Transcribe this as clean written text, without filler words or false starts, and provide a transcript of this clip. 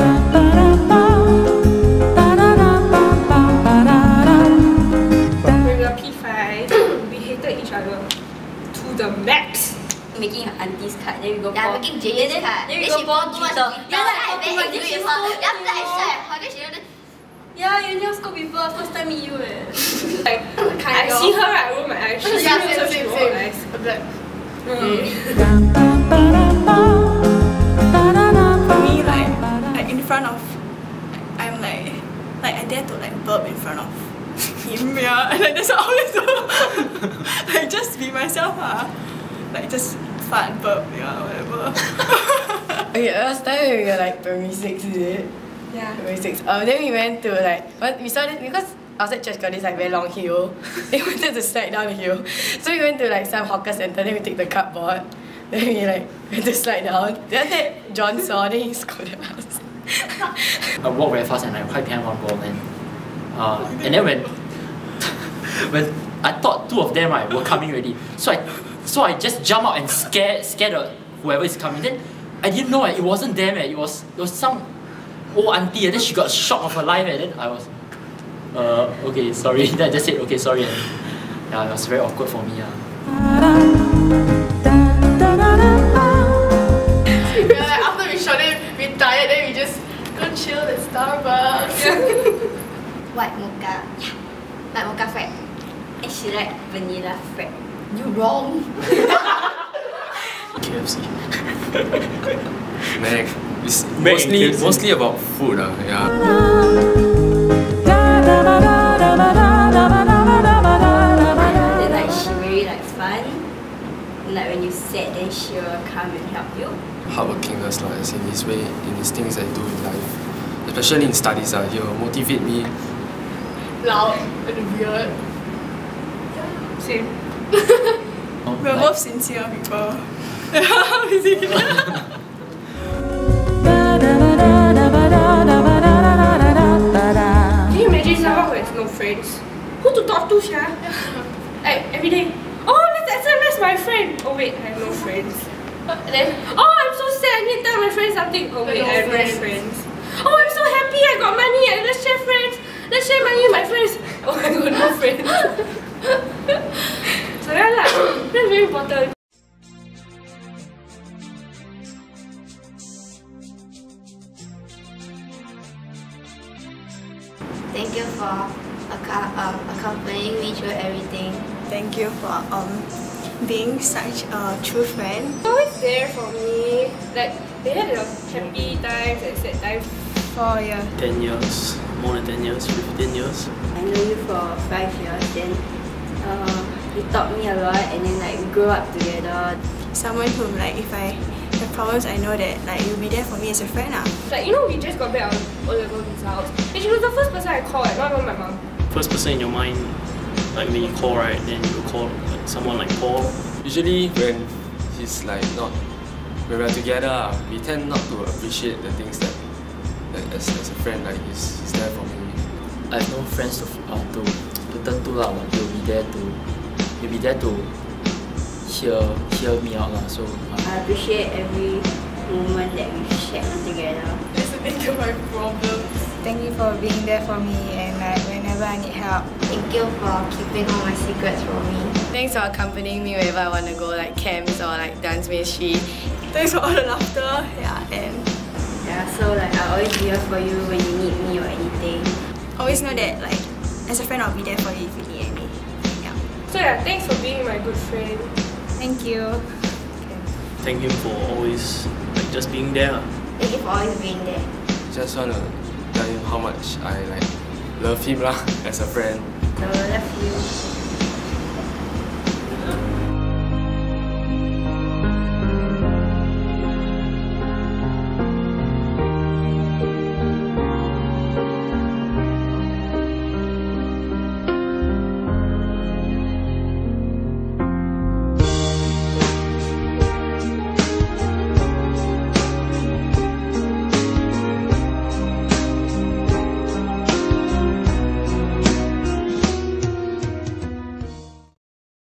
We were P5. We hated each other to the max. Making her auntie's card, then we go for making Jane's card. Then we go for Twitter. Yeah, like I met you before. Yeah, like I said, she don't. Yeah, you never spoke before. First time meet you, eh. Like I see her, I roll my eyes. She also roll her eyes. I'm like, For me, like in front of, I'm like I dare to like burp in front of him, yeah. And like that's what I always do. Like just be myself, like just. Fat burp, yeah, whatever. Okay, last time we were like primary 6, is it? Yeah. Primary 6. Then we went to like, we saw this, because outside church got this like very long hill. They wanted to slide down the hill. So we went to like some hawker centre, then we took the cardboard. Then we like went to slide down. Then that John saw, then he scolded us. I walked very fast and like quite behind one goal, man. And then when I thought two of them right, were coming already, so I just jump out and scared whoever is coming. Then I didn't know it wasn't them. It was some old auntie, and then she got shocked of her life. And then I was, okay, sorry. Then I just said, okay, sorry. And yeah, it was very awkward for me. Yeah, like after we shot it, we tired. Then we just go chill at Starbucks. White mocha, yeah, like mocha frappe, and she like vanilla frappe. You wrong. KFC. Mac. It's mostly about food, yeah. Then like she very like fun. Like when you sad, then she will come and help you. Hardworking as like in his way, in his things I do in life, especially in studies. He will motivate me. Loud and weird. Yeah. Same. We're both sincere people. Can you imagine someone who has no friends? Who to talk to, Shia? Like every day, oh, let's SMS my friend. Oh wait, I have no friends. Then, oh, I'm so sad, I need to tell my friend something. Oh wait, I have no friends. Oh, I'm so happy, I got money, and let's share friends. Let's share money with my friends. Oh, I got no friends. So yeah, like, that's very important. Thank you for accompanying me through everything. Thank you for being such a true friend. You're always there for me. Like they had a happy times and sad times. For 10 years, more than 10 years, 15 years. I know you for 5 years. Then. You taught me a lot, and then like we grew up together. Someone who like if I have problems, I know that like you'll be there for me as a friend now. Like you know, we just got back our O-level results, and she was the first person I called, not even my mom. First person in your mind, like when you call right, then you call like, someone like Paul. Usually when he's like not, when we're together, we tend not to appreciate the things that, as a friend, like he's there for me. I have no friends to turn to lah, but you'll be there to. You'll be there to hear me out. So I appreciate every moment that we shared together. That's the big of my problems. Thank you for being there for me and like whenever I need help. Thank you for keeping all my secrets from me. Thanks for accompanying me wherever I want to go, like camps or like dance ministry. Thanks for all the laughter. Yeah, and yeah, so like I'll always be here for you when you need me or anything. Always know that like as a friend I'll be there for you if you need anything. So yeah, thanks for being my good friend. Thank you. Okay. Thank you for always like just being there. Thank you for always being there. Just wanna tell you how much I like love him lah as a friend. I love you.